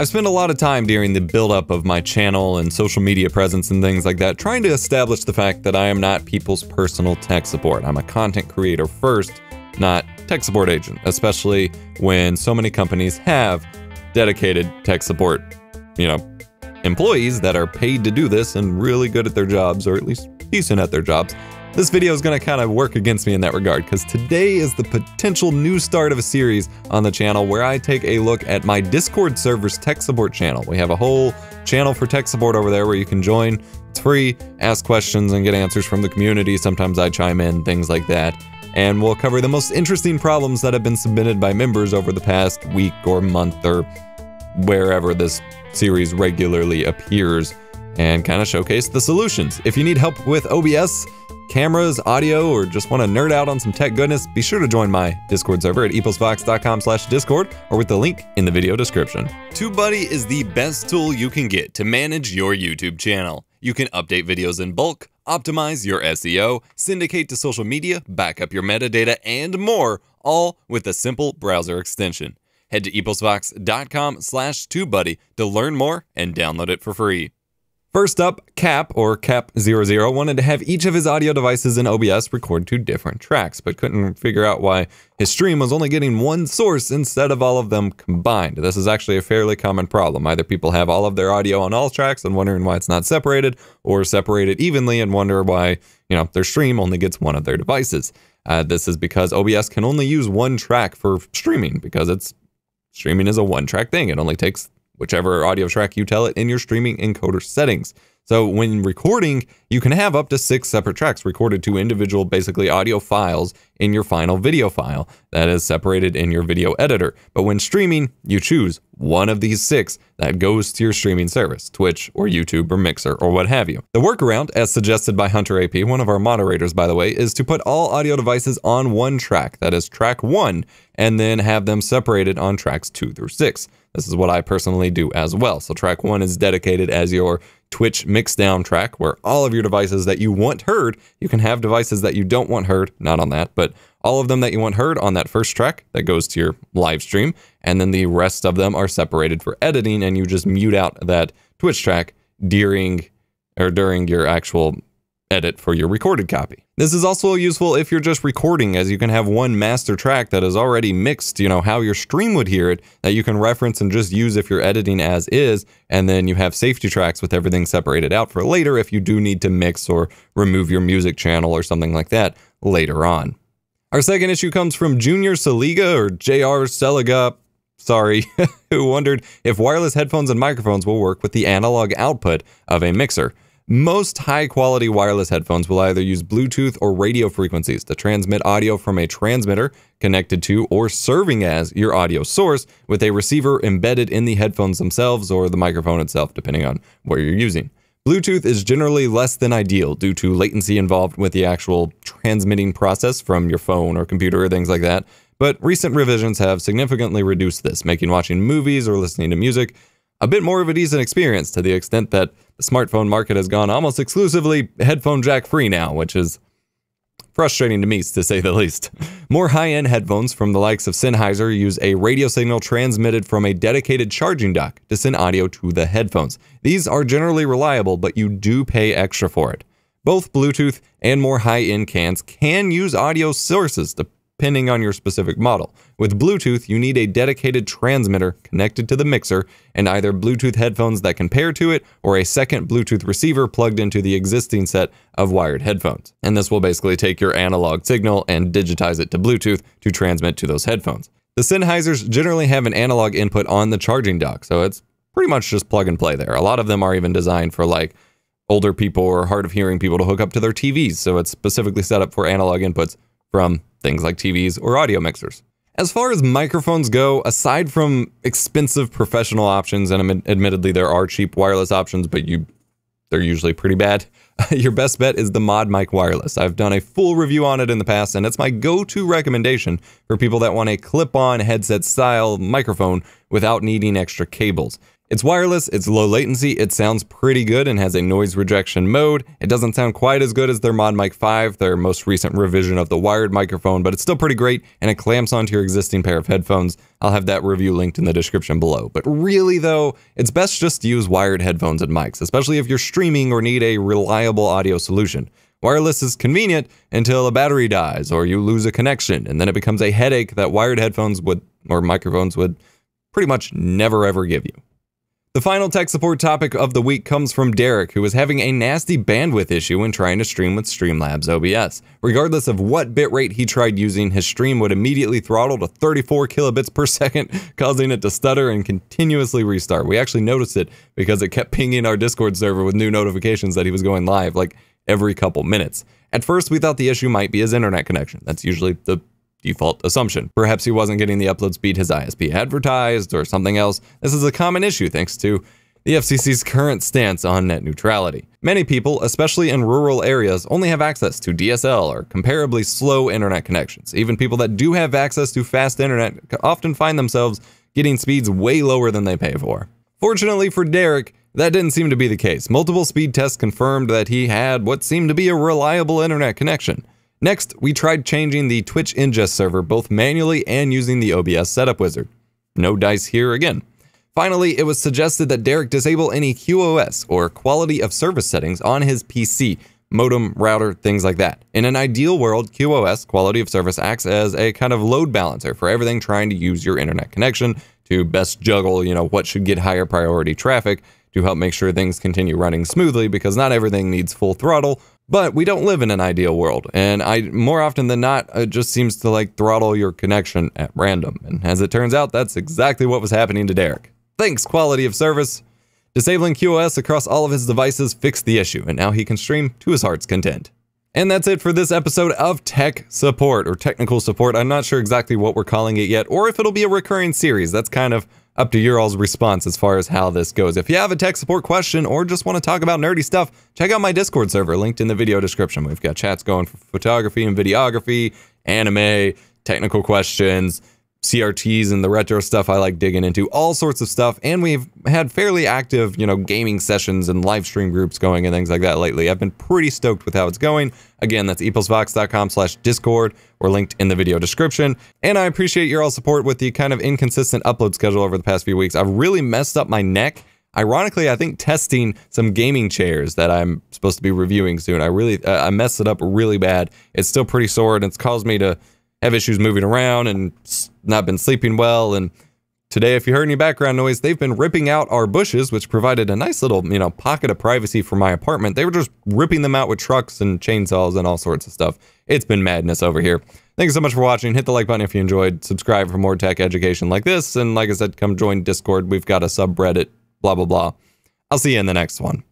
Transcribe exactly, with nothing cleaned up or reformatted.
I've spent a lot of time during the buildup of my channel and social media presence and things like that trying to establish the fact that I am not people's personal tech support. I'm a content creator first, not tech support agent, especially when so many companies have dedicated tech support, you know, employees that are paid to do this and really good at their jobs, or at least decent at their jobs. This video is going to kind of work against me in that regard, because today is the potential new start of a series on the channel where I take a look at my Discord server's tech support channel. We have a whole channel for tech support over there where you can join. It's free, ask questions and get answers from the community. Sometimes I chime in, things like that. And we'll cover the most interesting problems that have been submitted by members over the past week or month or wherever this series regularly appears, and kind of showcase the solutions. If you need help with O B S, cameras, audio, or just want to nerd out on some tech goodness, be sure to join my Discord server at eposvox dot com slash discord or with the link in the video description. TubeBuddy is the best tool you can get to manage your YouTube channel. You can update videos in bulk, optimize your S E O, syndicate to social media, back up your metadata, and more, all with a simple browser extension. Head to eposvox dot com slash TubeBuddy to learn more and download it for free. First up, Cap, or Cap zero zero, wanted to have each of his audio devices in O B S record two different tracks, but couldn't figure out why his stream was only getting one source instead of all of them combined. This is actually a fairly common problem. Either people have all of their audio on all tracks and wondering why it's not separated, or separate it evenly and wonder why, you know, their stream only gets one of their devices. Uh, this is because O B S can only use one track for streaming, because it's streaming is a one-track thing. It only takes whichever audio track you tell it in your streaming encoder settings. So when recording, you can have up to six separate tracks recorded to individual, basically audio files in your final video file that is separated in your video editor. But when streaming, you choose one of these six that goes to your streaming service, Twitch or YouTube or Mixer or what have you. The workaround, as suggested by Hunter A P, one of our moderators, by the way, is to put all audio devices on one track, that is track one, and then have them separated on tracks two through six. This is what I personally do as well. So track one is dedicated as your Twitch mixdown track, where all of your devices that you want heard, you can have devices that you don't want heard, not on that, but all of them that you want heard on that first track that goes to your live stream. And then the rest of them are separated for editing, and you just mute out that Twitch track during or during your actual edit for your recorded copy. This is also useful if you're just recording, as you can have one master track that is already mixed, you know, how your stream would hear it, that you can reference and just use if you're editing as is, and then you have safety tracks with everything separated out for later if you do need to mix or remove your music channel or something like that later on. Our second issue comes from Junior Saliga, or J R Seliga, sorry, who wondered if wireless headphones and microphones will work with the analog output of a mixer. Most high-quality wireless headphones will either use Bluetooth or radio frequencies to transmit audio from a transmitter connected to or serving as your audio source, with a receiver embedded in the headphones themselves or the microphone itself, depending on what you're using. Bluetooth is generally less than ideal due to latency involved with the actual transmitting process from your phone or computer or things like that, but recent revisions have significantly reduced this, making watching movies or listening to music a bit more of a decent experience, to the extent that the smartphone market has gone almost exclusively headphone jack free now, which is frustrating to me, to say the least. More high-end headphones from the likes of Sennheiser use a radio signal transmitted from a dedicated charging dock to send audio to the headphones. These are generally reliable, but you do pay extra for it. Both Bluetooth and more high-end cans can use audio sources to depending on your specific model. With Bluetooth, you need a dedicated transmitter connected to the mixer and either Bluetooth headphones that can pair to it or a second Bluetooth receiver plugged into the existing set of wired headphones. And this will basically take your analog signal and digitize it to Bluetooth to transmit to those headphones. The Sennheisers generally have an analog input on the charging dock, so it's pretty much just plug and play there. A lot of them are even designed for like older people or hard of hearing people to hook up to their T Vs, so it's specifically set up for analog inputs from things like T Vs or audio mixers. As far as microphones go, aside from expensive professional options, and admittedly there are cheap wireless options, but you they're usually pretty bad, your best bet is the ModMic Wireless. I've done a full review on it in the past, and it's my go-to recommendation for people that want a clip-on headset-style microphone without needing extra cables. It's wireless, it's low latency, it sounds pretty good and has a noise rejection mode. It doesn't sound quite as good as their ModMic five, their most recent revision of the wired microphone, but it's still pretty great and it clamps onto your existing pair of headphones. I'll have that review linked in the description below. But really though, it's best just to use wired headphones and mics, especially if you're streaming or need a reliable audio solution. Wireless is convenient until a battery dies or you lose a connection, and then it becomes a headache that wired headphones would, or microphones would, pretty much never ever give you. The final tech support topic of the week comes from Derek, who is having a nasty bandwidth issue when trying to stream with Streamlabs O B S. Regardless of what bitrate he tried using, his stream would immediately throttle to thirty-four kilobits per second, causing it to stutter and continuously restart. We actually noticed it because it kept pinging our Discord server with new notifications that he was going live like every couple minutes. At first, we thought the issue might be his internet connection. That's usually the default assumption. Perhaps he wasn't getting the upload speed his I S P advertised or something else. This is a common issue thanks to the F C C's current stance on net neutrality. Many people, especially in rural areas, only have access to D S L or comparably slow internet connections. Even people that do have access to fast internet often find themselves getting speeds way lower than they pay for. Fortunately for Derek, that didn't seem to be the case. Multiple speed tests confirmed that he had what seemed to be a reliable internet connection. Next, we tried changing the Twitch ingest server both manually and using the O B S setup wizard. No dice here again. Finally, it was suggested that Derek disable any Q o S or quality of service settings on his P C, modem, router, things like that. In an ideal world, Q o S, quality of service, acts as a kind of load balancer for everything trying to use your internet connection to best juggle, you know, what should get higher priority traffic to help make sure things continue running smoothly, because not everything needs full throttle. But we don't live in an ideal world, and I more often than not, it just seems to like throttle your connection at random. And as it turns out, that's exactly what was happening to Derek. Thanks, quality of service. Disabling Q o S across all of his devices fixed the issue, and now he can stream to his heart's content. And that's it for this episode of Tech Support, or Technical Support. I'm not sure exactly what we're calling it yet, or if it'll be a recurring series. That's kind of up to your all's response as far as how this goes. If you have a tech support question or just want to talk about nerdy stuff, check out my Discord server linked in the video description. We've got chats going for photography and videography, anime, technical questions, C R Ts and the retro stuff I like digging into, all sorts of stuff. And we've had fairly active, you know, gaming sessions and live stream groups going and things like that lately. I've been pretty stoked with how it's going. Again, that's eposvox dot com slash discord or linked in the video description. And I appreciate your all support with the kind of inconsistent upload schedule over the past few weeks. I've really messed up my neck. Ironically, I think testing some gaming chairs that I'm supposed to be reviewing soon. I really, uh, I messed it up really bad. It's still pretty sore and it's caused me to have issues moving around and not been sleeping well. And today, if you heard any background noise, they've been ripping out our bushes, which provided a nice little, you know, pocket of privacy for my apartment. They were just ripping them out with trucks and chainsaws and all sorts of stuff. It's been madness over here. Thanks so much for watching. Hit the like button if you enjoyed. Subscribe for more tech education like this. And like I said, come join Discord. We've got a subreddit, blah, blah, blah. I'll see you in the next one.